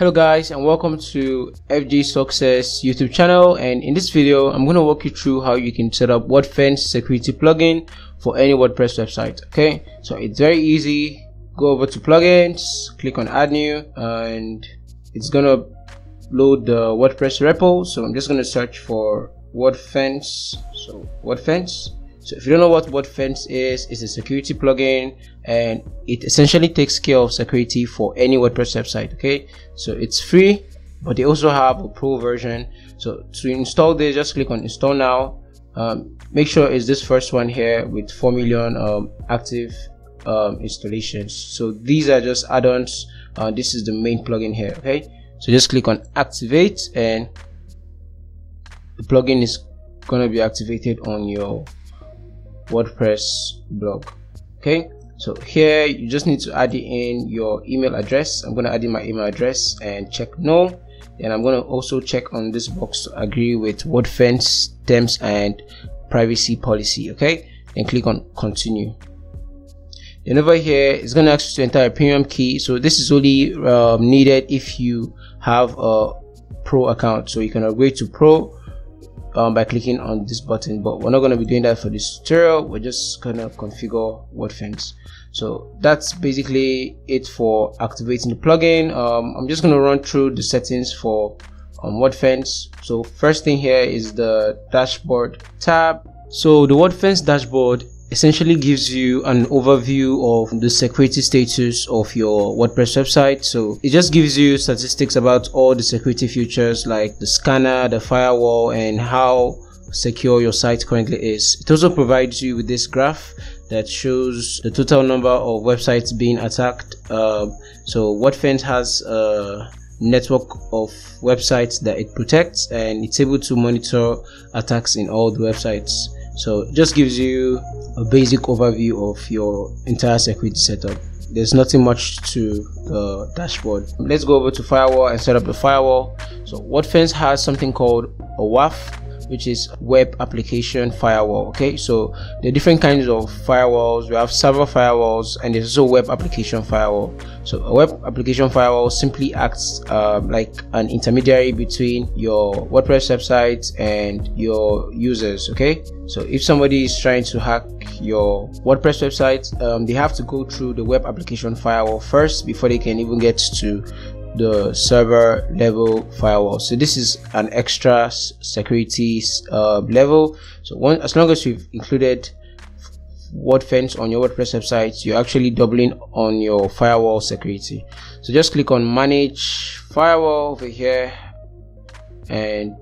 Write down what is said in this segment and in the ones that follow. Hello guys, and welcome to FJ SUCCESS YouTube channel. And in this video, I'm going to walk you through how you can set up Wordfence security plugin for any WordPress website. Okay, so it's very easy. Go over to plugins, click on add new, and it's gonna load the WordPress repo. So I'm just gonna search for Wordfence. So Wordfence. So if you don't know what Wordfence is, it's a security plugin, and it essentially takes care of security for any WordPress website. Okay, so it's free, but they also have a pro version. So to install this, just click on install now. Make sure it's this first one here with 4 million active installations. So these are just add-ons. This is the main plugin here. Okay, so just click on activate, and the plugin is gonna be activated on your WordPress blog. Okay, so here you just need to add in your email address. I'm going to add in my email address and check no, and I'm going to also check on this box to agree with Wordfence terms and privacy policy. Okay, and click on continue. And over here it's going to ask you to enter a premium key. So this is only needed if you have a pro account, so you can upgrade to pro by clicking on this button, but we're not going to be doing that for this tutorial. We're just going to configure Wordfence. So that's basically it for activating the plugin. I'm just going to run through the settings for Wordfence. So first thing here is the dashboard tab. So the Wordfence dashboard essentially gives you an overview of the security status of your WordPress website. So it just gives you statistics about all the security features like the scanner, the firewall, and how secure your site currently is. It also provides you with this graph that shows the total number of websites being attacked. So Wordfence has a network of websites that it protects, and it's able to monitor attacks in all the websites. So it just gives you a basic overview of your entire security setup. There's nothing much to the dashboard. Let's go over to firewall and set up the firewall. So Wordfence has something called a WAF, which is web application firewall. Okay, so there are different kinds of firewalls. We have server firewalls, and there's also web application firewall. So a web application firewall simply acts like an intermediary between your WordPress website and your users. Okay, so if somebody is trying to hack your WordPress website, they have to go through the web application firewall first before they can even get to the server level firewall. So this is an extra security level. So as long as you've included Wordfence on your WordPress website, you're actually doubling on your firewall security. So just click on manage firewall over here, and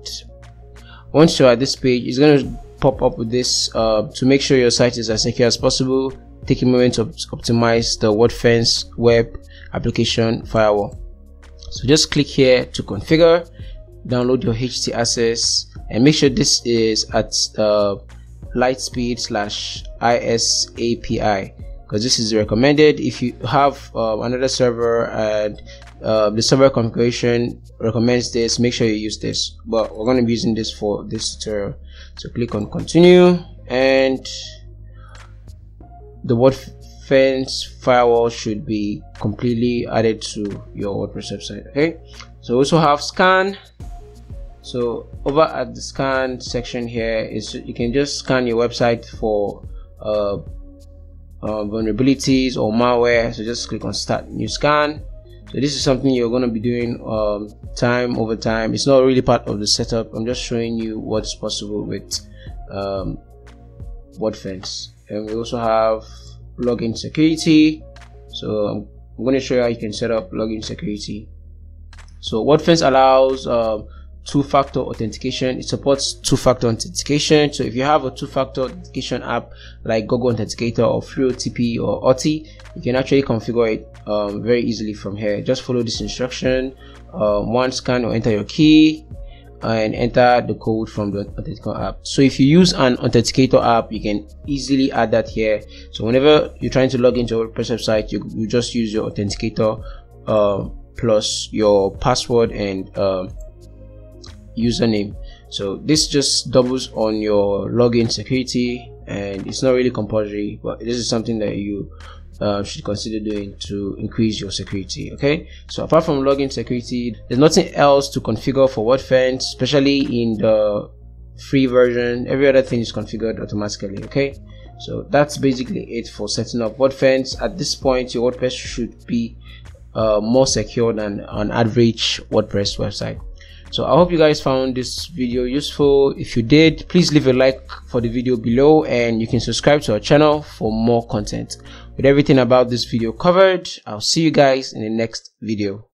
once you're at this page, it's going to pop up with this to make sure your site is as secure as possible. Take a moment to optimize the Wordfence web application firewall. So just click here to configure, download your htaccess, and make sure this is at lightspeed/ISAPI, because this is recommended. If you have another server and the server configuration recommends this, make sure you use this, but we're going to be using this for this tutorial. So click on continue, and the Wordfence firewall should be completely added to your WordPress website. Okay, so we also have scan. So over at the scan section here is you can just scan your website for vulnerabilities or malware. So just click on start new scan. So this is something you're going to be doing time over time. It's not really part of the setup. I'm just showing you what's possible with Wordfence. And we also have login security. So I'm going to show you how you can set up login security. So Wordfence allows two-factor authentication. It supports two-factor authentication. So if you have a two-factor authentication app like Google Authenticator or Free OTP or Authy, you can actually configure it very easily from here. Just follow this instruction. One scan or enter your key and enter the code from the Authenticator app. So if you use an Authenticator app, you can easily add that here. So whenever you're trying to log into your WordPress website, you just use your Authenticator plus your password and username. So this just doubles on your login security, and it's not really compulsory, but this is something that you should consider doing to increase your security. Okay, so apart from login security, there's nothing else to configure for Wordfence, especially in the free version. Every other thing is configured automatically. Okay, so that's basically it for setting up Wordfence. At this point, your WordPress should be more secure than an average WordPress website. So I hope you guys found this video useful. If you did, please leave a like for the video below, and you can subscribe to our channel for more content. With everything about this video covered, I'll see you guys in the next video.